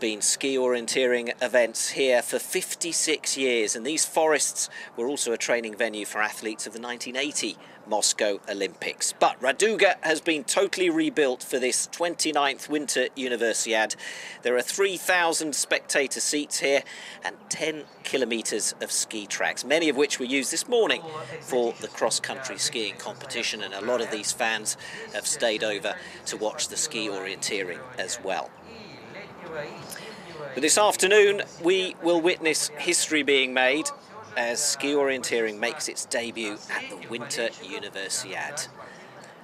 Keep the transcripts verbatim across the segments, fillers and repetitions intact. been ski orienteering events here for fifty-six years, and these forests were also a training venue for athletes of the nineteen eighty Moscow Olympics. But Raduga has been totally rebuilt for this twenty-ninth Winter Universiade. There are three thousand spectator seats here and ten kilometres of ski tracks, many of which were used this morning for the cross-country skiing competition, and a lot of these fans have stayed over to watch the ski orienteering as well. But this afternoon we will witness history being made as ski orienteering makes its debut at the Winter Universiade.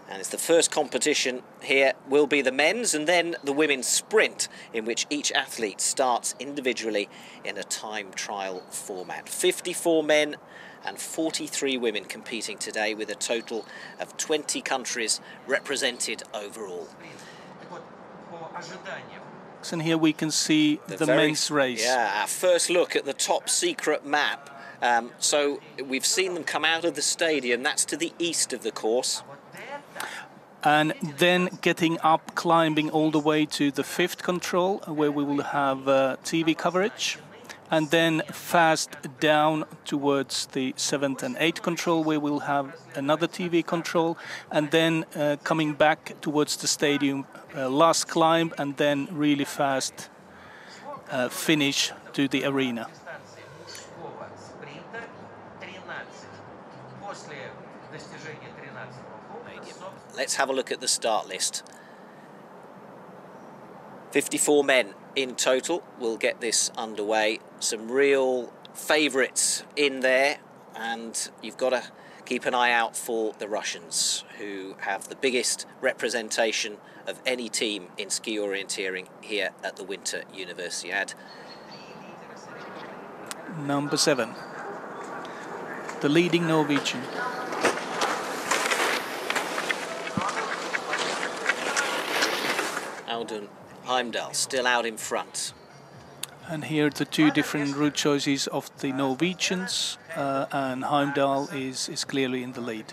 And it's the first competition here will be the men's and then the women's sprint, in which each athlete starts individually in a time trial format. fifty-four men and forty-three women competing today, with a total of twenty countries represented overall. And here we can see the, the very, men's race. Yeah, our first look at the top secret map. Um, so we've seen them come out of the stadium, that's to the east of the course. And then getting up, climbing all the way to the fifth control, where we will have uh, T V coverage. And then fast down towards the seventh and eighth control, where we'll have another T V control. And then uh, coming back towards the stadium, uh, last climb, and then really fast uh, finish to the arena. Let's have a look at the start list. fifty-four men in total will get this underway. Some real favourites in there, and you've got to keep an eye out for the Russians, who have the biggest representation of any team in ski orienteering here at the Winter Universiade. Number seven, the leading Norwegian. Audun Heimdal still out in front. And here the two different route choices of the Norwegians, uh, and Heimdal is, is clearly in the lead.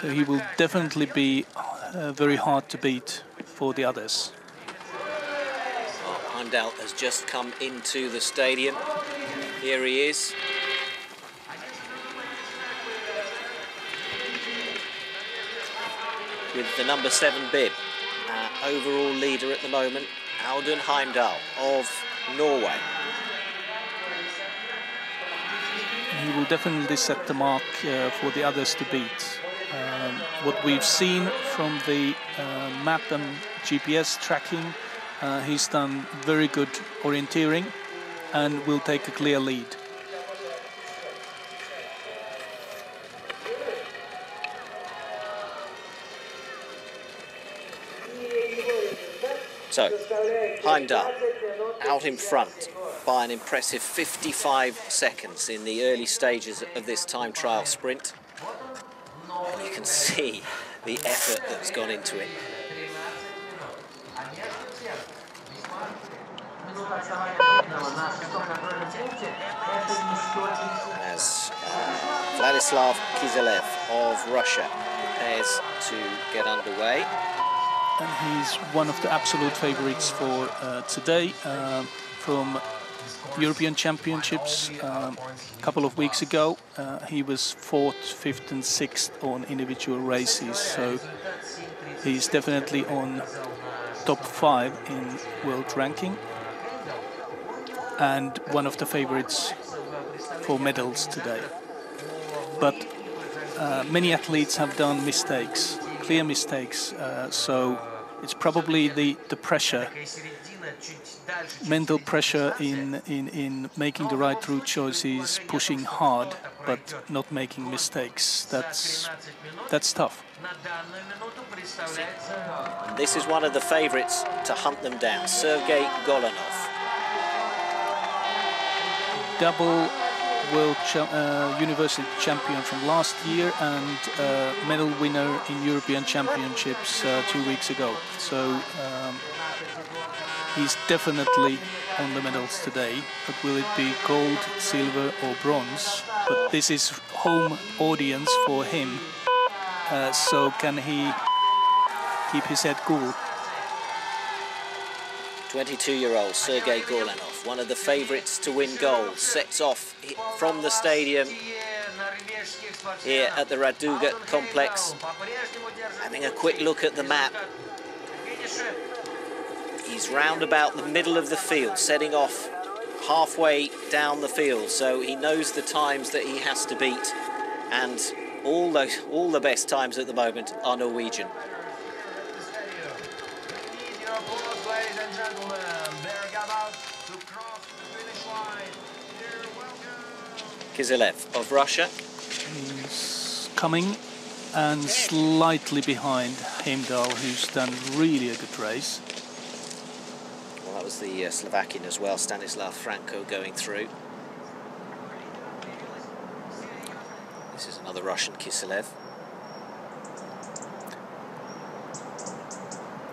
So he will definitely be uh, very hard to beat for the others. Well, Heimdal has just come into the stadium. Here he is. With the number seven bib, our overall leader at the moment, Audun Heimdal of Norway. He will definitely set the mark uh, for the others to beat. Um, what we've seen from the uh, map and G P S tracking, uh, he's done very good orienteering and will take a clear lead. So, Heimdal out in front by an impressive fifty-five seconds in the early stages of this time trial sprint. And you can see the effort that's gone into it. As uh, Vladislav Kiselev of Russia prepares to get underway. And he's one of the absolute favourites for uh, today, uh, from European Championships um, a couple of weeks ago. Uh, he was fourth, fifth and sixth on individual races, so he's definitely on top five in world ranking and one of the favourites for medals today. But uh, many athletes have done mistakes. Clear mistakes, uh, so it's probably the, the pressure, mental pressure in, in, in making the right route choices, pushing hard, but not making mistakes. That's, that's tough. And this is one of the favourites to hunt them down, Sergey Gorlanov. Double World cha uh, University champion from last year and uh, medal winner in European Championships uh, two weeks ago. So um, he's definitely on the medals today, but will it be gold, silver or bronze? But this is home audience for him, uh, so can he keep his head cool. twenty-two-year-old Sergey Gorlanov, one of the favourites to win gold, sets off from the stadium here at the Raduga complex. Having a quick look at the map. He's round about the middle of the field, setting off halfway down the field, so he knows the times that he has to beat, and all those, all the best times at the moment are Norwegian. Kiselev of Russia. He's coming and slightly behind Heimdal, who's done really a good race. Well, that was the uh, Slovakian as well, Stanislav Franco, going through. This is another Russian, Kiselev.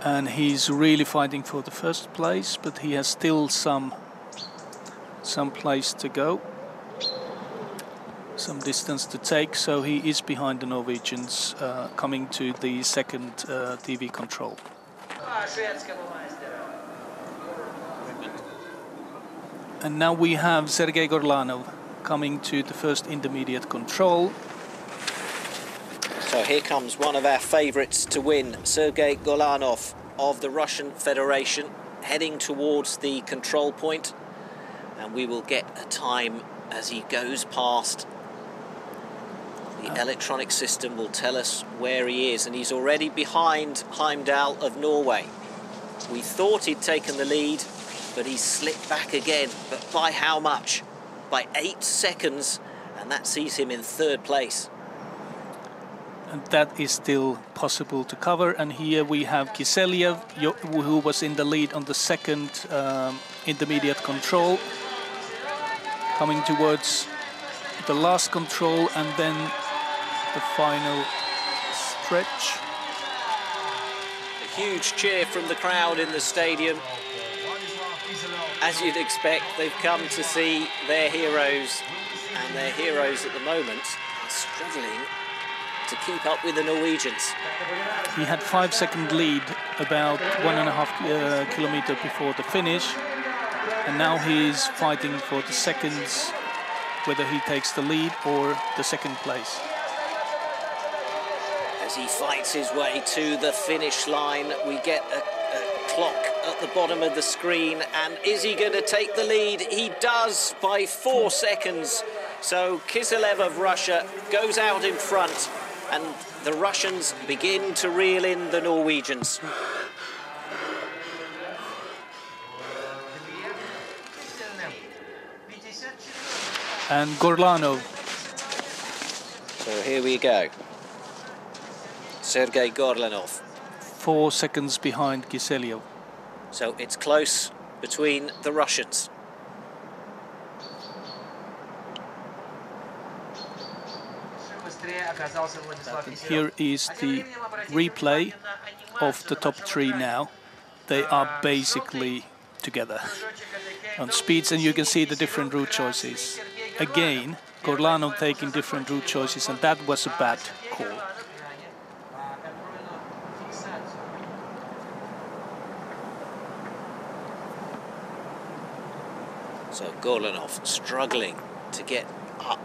And he's really fighting for the first place, but he has still some some place to go, some distance to take, so he is behind the Norwegians, uh, coming to the second uh, T V control. And now we have Sergey Gorlanov coming to the first intermediate control. So here comes one of our favourites to win, Sergey Gorlanov of the Russian Federation, heading towards the control point, and we will get a time as he goes past. The oh. electronic system will tell us where he is, and he's already behind Heimdal of Norway. We thought he'd taken the lead, but he slipped back again. But by how much? By eight seconds, and that sees him in third place. And that is still possible to cover. And here we have Kiselev, who was in the lead on the second um, intermediate control, coming towards the last control and then the final stretch. A huge cheer from the crowd in the stadium. As you'd expect, they've come to see their heroes, and their heroes at the moment are struggling to keep up with the Norwegians. He had five second lead about one and a half uh, kilometer before the finish, and now he's fighting for the seconds, whether he takes the lead or the second place. As he fights his way to the finish line, we get a, a clock at the bottom of the screen, and is he going to take the lead? He does, by four seconds. So Kiselev of Russia goes out in front, and the Russians begin to reel in the Norwegians. And Gorlanov. So here we go. Sergey Gorlanov. Four seconds behind Kiselev. So it's close between the Russians. And here is the replay of the top three now. They are basically together on speeds, and you can see the different route choices. Again, Gorlanov taking different route choices, and that was a bad call. So Gorlanov struggling to get up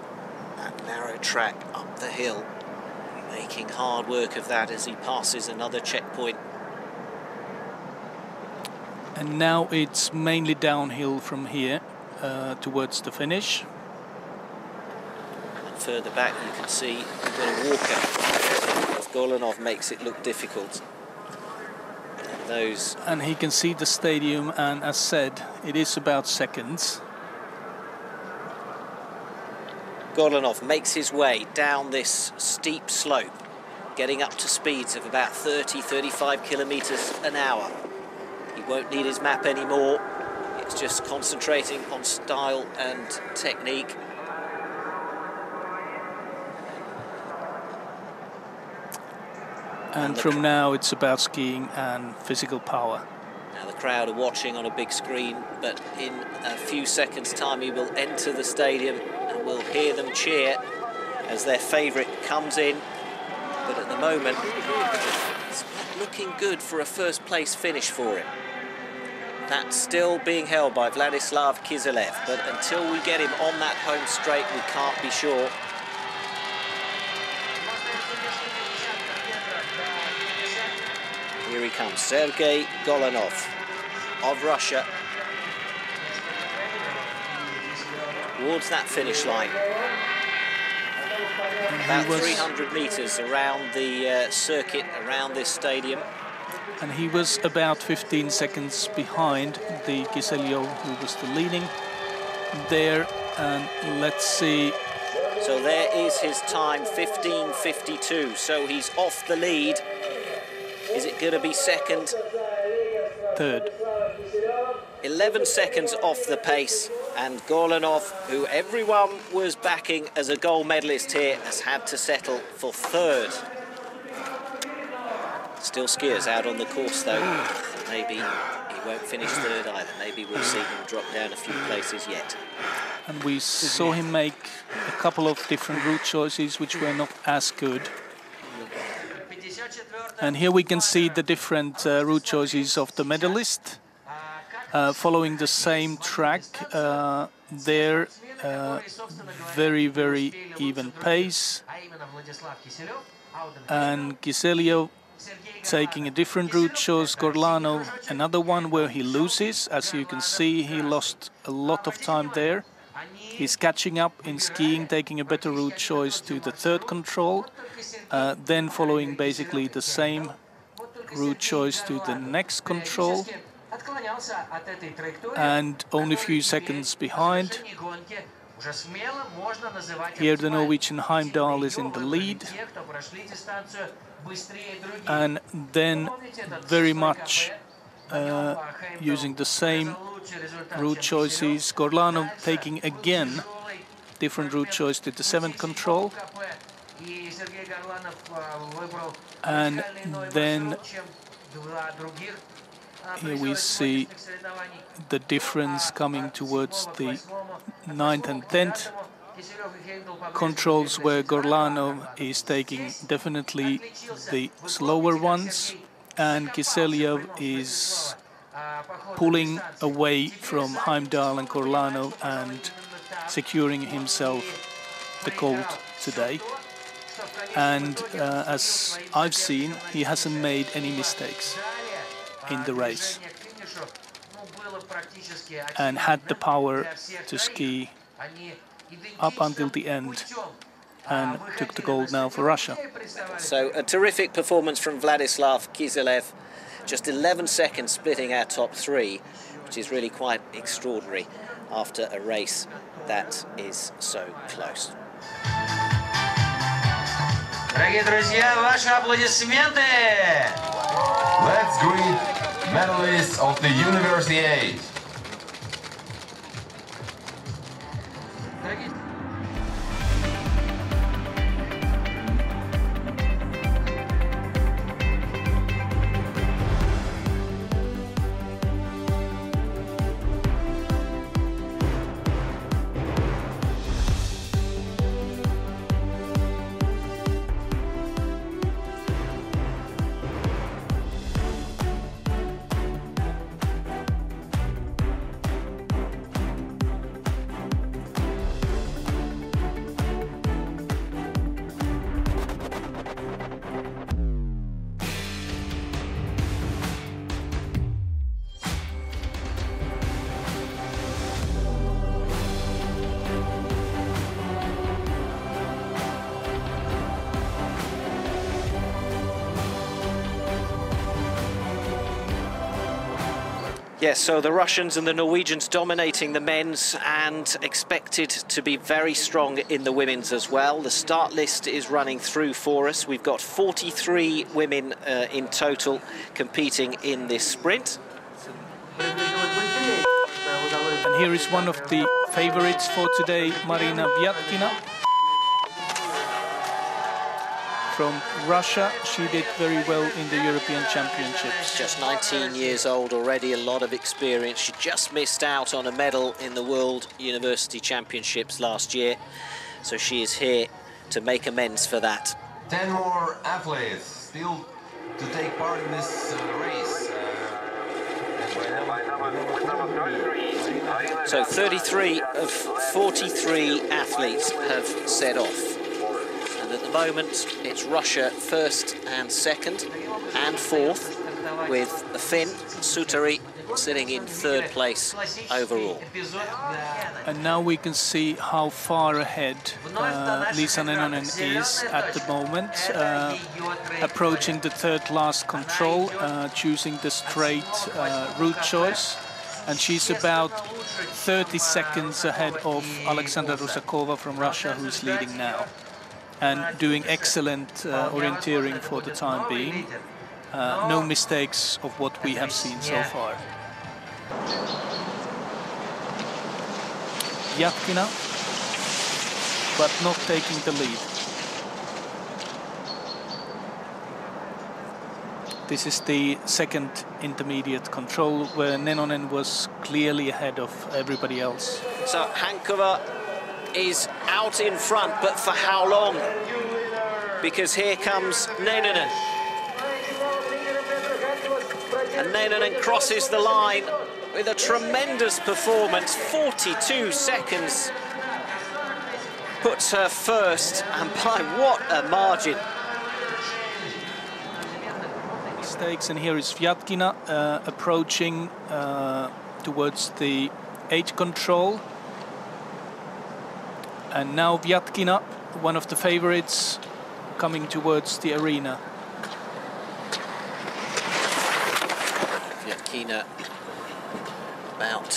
that narrow track up the hill, making hard work of that as he passes another checkpoint. And now it's mainly downhill from here uh, towards the finish. And further back you can see we've got a walkout. Gorlanov makes it look difficult. And those, and he can see the stadium, and as said, it is about seconds. Gorlanov makes his way down this steep slope, getting up to speeds of about thirty, thirty-five kilometres an hour. He won't need his map anymore. It's just concentrating on style and technique. And, and from now it's about skiing and physical power. Now the crowd are watching on a big screen, but in a few seconds' time he will enter the stadium. We'll hear them cheer as their favourite comes in, but at the moment it's looking good for a first place finish for him. That's still being held by Vladislav Kiselev, but until we get him on that home straight, we can't be sure. Here he comes, Sergey Gorlanov of Russia, towards that finish line. About three hundred metres around the uh, circuit, around this stadium. And he was about fifteen seconds behind the Kiselev, who was the leading there. And let's see. So there is his time, fifteen fifty-two. So he's off the lead. Is it going to be second? Third. eleven seconds off the pace, and Gorlanov, who everyone was backing as a gold medalist here, has had to settle for third. Still skiers out on the course, though. Maybe he won't finish third either. Maybe we'll see him drop down a few places yet. And we saw him make a couple of different route choices which were not as good. And here we can see the different uh, route choices of the medalist. Uh, following the same track, uh, their uh, very, very even pace. And Kiselev taking a different route, chose Gorlanov, another one where he loses. As you can see, he lost a lot of time there. He's catching up in skiing, taking a better route choice to the third control, uh, then following basically the same route choice to the next control. And only a few seconds behind. Here the Norwegian Heimdal is in the lead. And then very much uh, using the same route choices. Gorlanov taking again different route choice to the seventh control. And then here we see the difference coming towards the ninth and tenth controls, where Gorlanov is taking definitely the slower ones, and Kiselev is pulling away from Heimdal and Gorlanov and securing himself the gold today. And uh, as I've seen, he hasn't made any mistakes in the race and had the power to ski up until the end and took the gold now for Russia. So a terrific performance from Vladislav Kiselev, just eleven seconds splitting our top three, which is really quite extraordinary after a race that is so close. Дорогие друзья, ваши аплодисменты! Let's greet medalists of the Universiade. Yes, so the Russians and the Norwegians dominating the men's, and expected to be very strong in the women's as well. The start list is running through for us. We've got forty-three women uh, in total competing in this sprint. And here is one of the favorites for today, Marina Vyatkina from Russia. She did very well in the European Championships. Just nineteen years old already, a lot of experience. She just missed out on a medal in the World University Championships last year, so she is here to make amends for that. ten more athletes still to take part in this uh, race. Uh, so thirty-three of forty-three athletes have set off. And at the moment, it's Russia first and second and fourth, with the Finn, Suutari, sitting in third place overall. And now we can see how far ahead uh, Lisa Nenonen is at the moment, uh, approaching the third last control, uh, choosing the straight uh, route choice. And she's about thirty seconds ahead of Alexandra Rusakova from Russia, who's leading now and doing excellent uh, orienteering for the time being. Uh, no mistakes of what we have seen so far. Vyatkina, but not taking the lead. This is the second intermediate control where Nenonen was clearly ahead of everybody else. So Hankova is out in front, but for how long? Because here comes Nenonen. And Nenonen crosses the line with a tremendous performance. forty-two seconds puts her first, and by what a margin. Mistakes, and here is Vyatkina uh, approaching uh, towards the eight control. And now Vyatkina, one of the favorites, coming towards the arena. About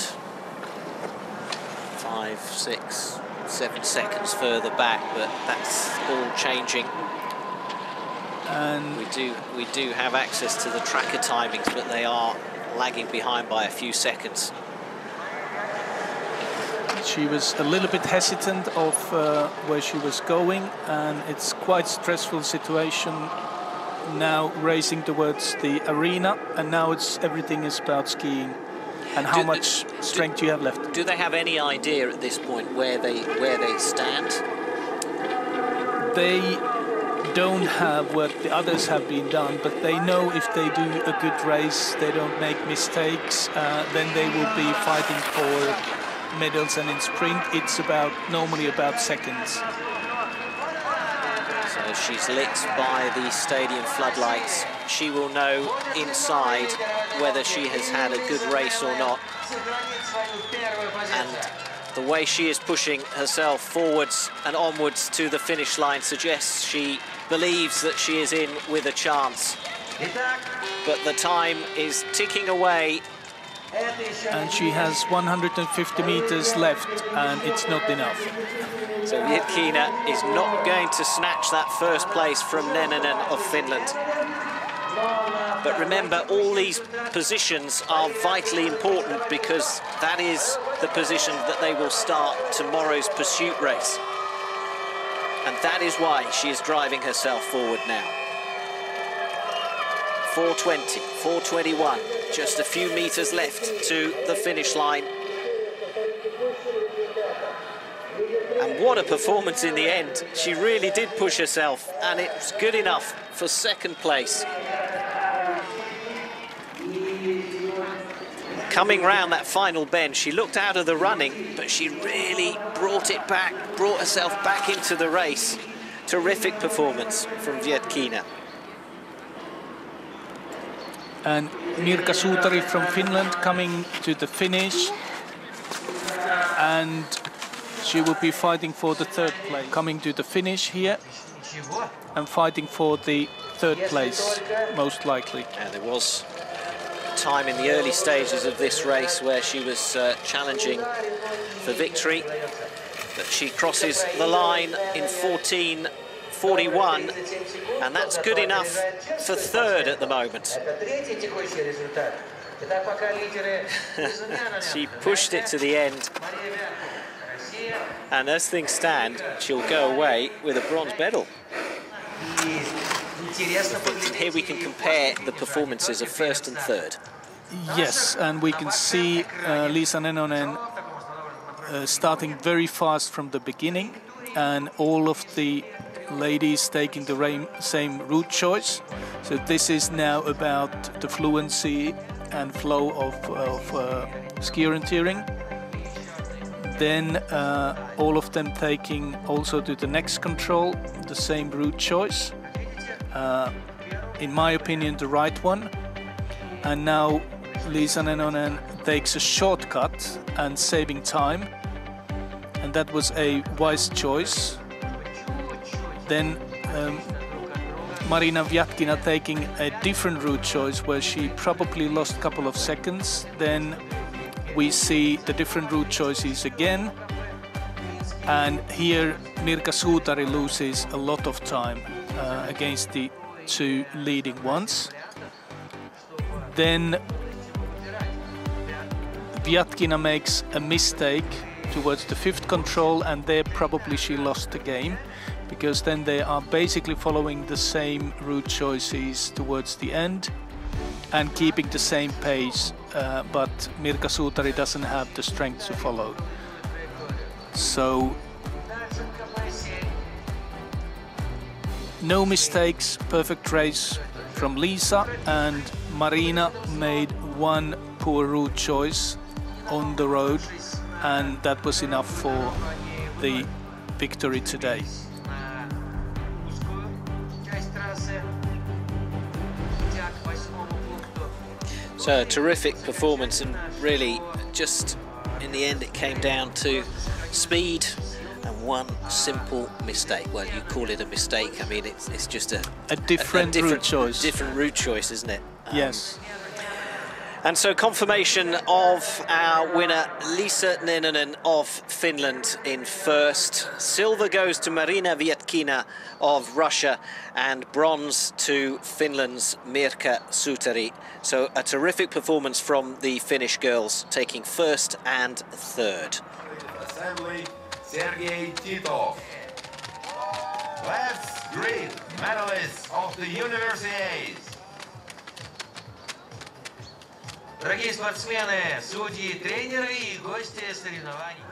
five, six, seven seconds further back, but that's all changing. And we do we do have access to the tracker timings, but they are lagging behind by a few seconds. She was a little bit hesitant of uh, where she was going, and it's quite stressful situation. Now racing towards the arena, and now it's everything is about skiing and how do, much strength do, you have left. Do they have any idea at this point where they where they stand? They don't have what the others have been done, but they know if they do a good race, they don't make mistakes, uh, then they will be fighting for medals. And in sprint, it's about normally about seconds. She's lit by the stadium floodlights. She will know inside whether she has had a good race or not. And the way she is pushing herself forwards and onwards to the finish line suggests she believes that she is in with a chance. But the time is ticking away. And she has one hundred fifty meters left, and it's not enough. So Vyatkina is not going to snatch that first place from Nenonen of Finland. But remember, all these positions are vitally important, because that is the position that they will start tomorrow's pursuit race. And that is why she is driving herself forward now. four twenty, four twenty-one, just a few meters left to the finish line. And what a performance in the end. She really did push herself, and it's good enough for second place. Coming round that final bend, she looked out of the running, but she really brought it back, brought herself back into the race. Terrific performance from Vyatkina. And Mirka Suutari from Finland coming to the finish, and she will be fighting for the third place. Coming to the finish here and fighting for the third place, most likely. And there was time in the early stages of this race where she was uh, challenging for victory, but she crosses the line in fourteen forty-one, and that's good enough for third at the moment. She pushed it to the end, and as things stand, she'll go away with a bronze medal. Here we can compare the performances of first and third. Yes, and we can see uh, Lisa Nenonen uh, starting very fast from the beginning. and all of the ladies taking the same route choice. So this is now about the fluency and flow of, of uh, ski orienteering. Then uh, all of them taking also to the next control, the same route choice. Uh, in my opinion, the right one. And now Lisa Nenonen takes a shortcut and saving time. And that was a wise choice. Then um, Marina Vyatkina taking a different route choice where she probably lost a couple of seconds. Then we see the different route choices again. And here Mirka Suutari loses a lot of time uh, against the two leading ones. Then Vyatkina makes a mistake towards the fifth control, and there probably she lost the game, because then they are basically following the same route choices towards the end and keeping the same pace, uh, but Mirka Suutari doesn't have the strength to follow. So no mistakes, perfect race from Lisa, and Marina made one poor route choice on the road, and that was enough for the victory today. So a terrific performance, and really just in the end it came down to speed and one simple mistake. Well, you call it a mistake, I mean it's, it's just a, a, different, a, a different route choice. Different route choice, isn't it? Um, yes. And so confirmation of our winner, Lisa Nenonen of Finland in first. Silver goes to Marina Vyatkina of Russia, and bronze to Finland's Mirka Suutari. So a terrific performance from the Finnish girls, taking first and third. Sergey Titov, left green medalist of the Universiade. Дорогие спортсмены, судьи, тренеры и гости соревнований.